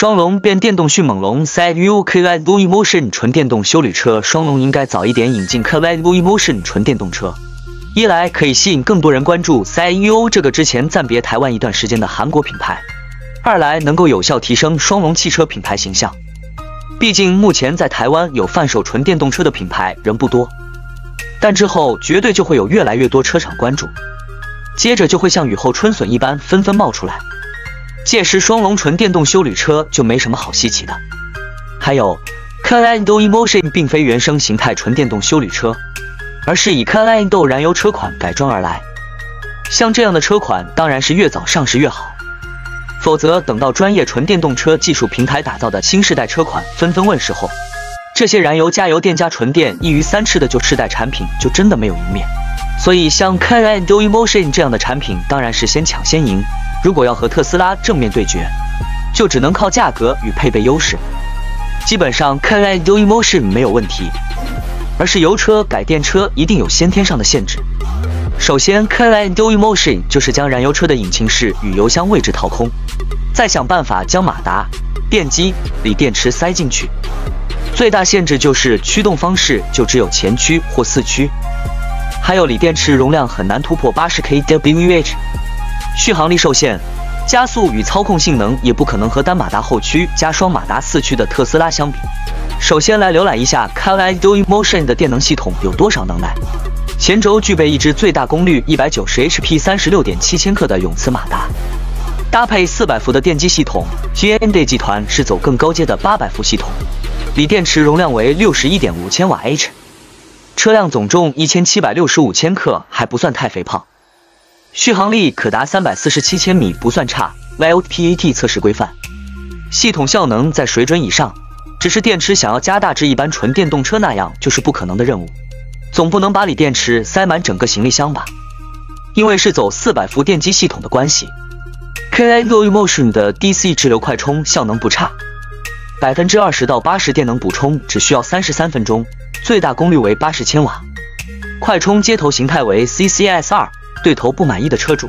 双龙变电动迅猛龙 KY Blue Motion 纯电动休旅车，双龙应该早一点引进 KY Blue Motion 纯电动车。 一来可以吸引更多人关注 CIU 这个之前暂别台湾一段时间的韩国品牌，二来能够有效提升双龙汽车品牌形象。毕竟目前在台湾有贩售纯电动车的品牌仍不多，但之后绝对就会有越来越多车厂关注，接着就会像雨后春笋一般纷纷冒出来。届时双龙纯电动休旅车就没什么好稀奇的。还有 Kia Endo Emotion 并非原生形态纯电动休旅车。 而是以 Kia Endo 燃油车款改装而来，像这样的车款当然是越早上市越好，否则等到专业纯电动车技术平台打造的新世代车款纷纷问世后，这些燃油、加油、电加纯电一鱼三吃的旧世代产品就真的没有赢面。所以像 Kia Endo Emotion 这样的产品当然是先抢先赢，如果要和特斯拉正面对决，就只能靠价格与配备优势。基本上 Kia Endo Emotion 没有问题。 而是油车改电车一定有先天上的限制。首先 ，Kia Endo Emotion 就是将燃油车的引擎室与油箱位置掏空，再想办法将马达、电机、锂电池塞进去。最大限制就是驱动方式就只有前驱或四驱，还有锂电池容量很难突破 80kWh， 续航力受限，加速与操控性能也不可能和单马达后驱加双马达四驱的特斯拉相比。 首先来浏览一下 KY Blue Motion 的电能系统有多少能耐。前轴具备一支最大功率190HP、36.7千克的永磁马达，搭配400伏的电机系统。Kia Endo 集团是走更高阶的800伏系统，锂电池容量为 61.5千瓦， 车辆总重 1765千克，还不算太肥胖。续航力可达347千米，不算差。VLPAT 测试规范，系统效能在水准以上。 只是电池想要加大至一般纯电动车那样，就是不可能的任务。总不能把锂电池塞满整个行李箱吧？因为是走400伏电机系统的关系 ，KY Blue Motion 的 DC 直流快充效能不差，20%到80%电能补充只需要33分钟，最大功率为80千瓦。快充接头形态为 CCS2， 对头不满意的车主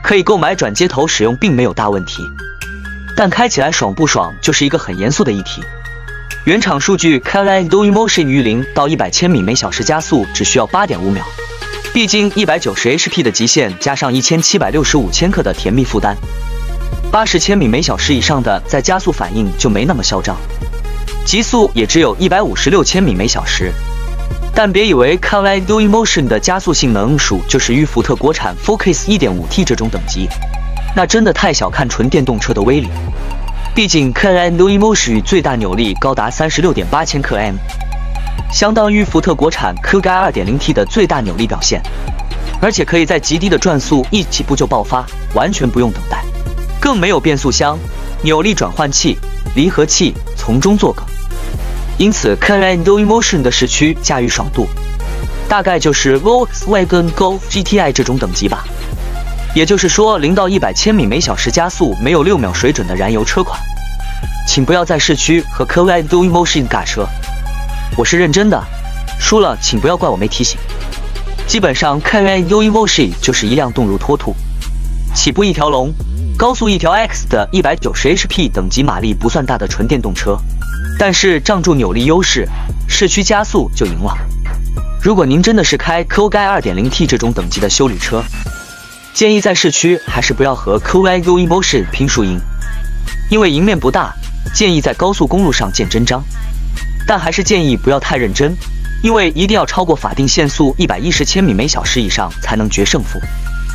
可以购买转接头使用，并没有大问题。 但开起来爽不爽就是一个很严肃的议题。原厂数据 ，Kia Endo Emotion 于0到100千米每小时加速只需要 8.5 秒，毕竟190HP 的极限加上1765千克的甜蜜负担，80千米每小时以上的再加速反应就没那么嚣张，极速也只有156千米每小时。但别以为 Kia Endo Emotion 的加速性能属就是与福特国产 Focus 1.5T 这种等级。 那真的太小看纯电动车的威力，毕竟 Kia Endo Emotion 最大扭力高达 36.8千克-m， 相当于福特国产 Kuga 2.0T 的最大扭力表现，而且可以在极低的转速一起步就爆发，完全不用等待，更没有变速箱、扭力转换器、离合器从中作梗，因此 Kia Endo Emotion 的市区驾驭爽度，大概就是 Volkswagen Golf GTI 这种等级吧。 也就是说，0到100千米每小时加速没有6秒水准的燃油车款，请不要在市区和 Kia Endo Emotion 尬车，我是认真的。输了请不要怪我没提醒。基本上 Kia Endo Emotion 就是一辆动如脱兔，起步一条龙，高速一条 X 的190HP 等级马力不算大的纯电动车，但是仗住扭力优势，市区加速就赢了。如果您真的是开 Kuga 2.0T 这种等级的休旅车， 建议在市区还是不要和 KY Blue Motion 拼输赢，因为赢面不大。建议在高速公路上见真章，但还是建议不要太认真，因为一定要超过法定限速110千米每小时以上才能决胜负。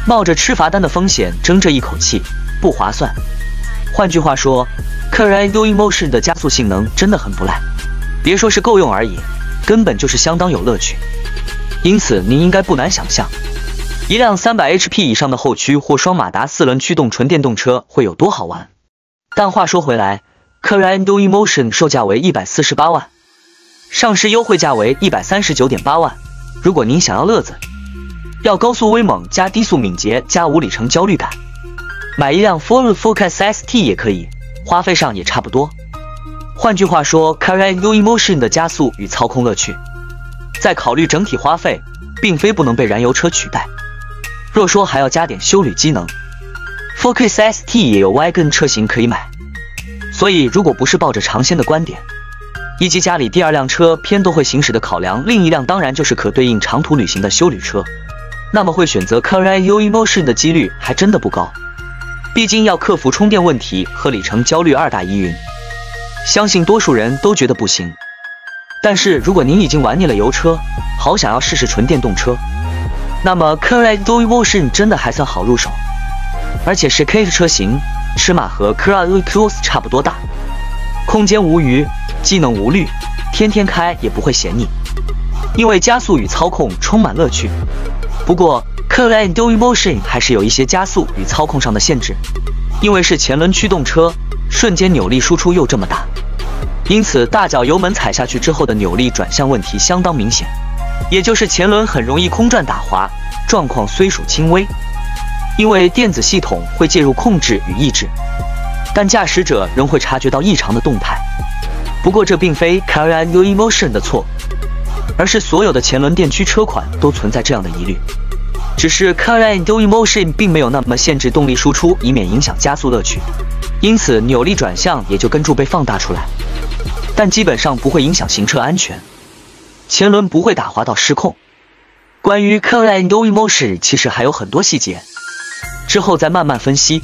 冒着吃罚单的风险争这一口气不划算。换句话说 ，KY Blue Motion 的加速性能真的很不赖，别说是够用而已，根本就是相当有乐趣。因此，您应该不难想象。 一辆300HP 以上的后驱或双马达4轮驱动纯电动车会有多好玩？但话说回来 ，Kia Endo Emotion 售价为148万，上市优惠价为 139.8万。如果您想要乐子，要高速威猛加低速敏捷加无里程焦虑感，买一辆 Ford Focus ST 也可以，花费上也差不多。换句话说 ，Kia Endo Emotion 的加速与操控乐趣，在考虑整体花费，并非不能被燃油车取代。 若说还要加点休旅机能 ，Focus ST 也有 Wagon 车型可以买。所以如果不是抱着尝鲜的观点，以及家里第二辆车偏都会行驶的考量，另一辆当然就是可对应长途旅行的休旅车，那么会选择 Korando e-Motion 的几率还真的不高。毕竟要克服充电问题和里程焦虑二大疑云，相信多数人都觉得不行。但是如果您已经玩腻了油车，好想要试试纯电动车，那么 Korando e-Motion 真的还算好入手，而且是 K 车型，尺码和 Korando e-Cross 差不多大，空间无余，技能无虑，天天开也不会嫌腻，因为加速与操控充满乐趣。不过 Korando e-Motion 还是有一些加速与操控上的限制，因为是前轮驱动车，瞬间扭力输出又这么大，因此大脚油门踩下去之后的扭力转向问题相当明显，也就是前轮很容易空转打滑，状况虽属轻微，因为电子系统会介入控制与抑制，但驾驶者仍会察觉到异常的动态。不过这并非 Korando e-Motion 的错，而是所有的前轮电驱车款都存在这样的疑虑，只是 Korando e-Motion 并没有那么限制动力输出，以免影响加速乐趣，因此扭力转向也就跟住被放大出来，但基本上不会影响行车安全，前轮不会打滑到失控。关于 Korando e-Motion 其实还有很多细节，之后再慢慢分析。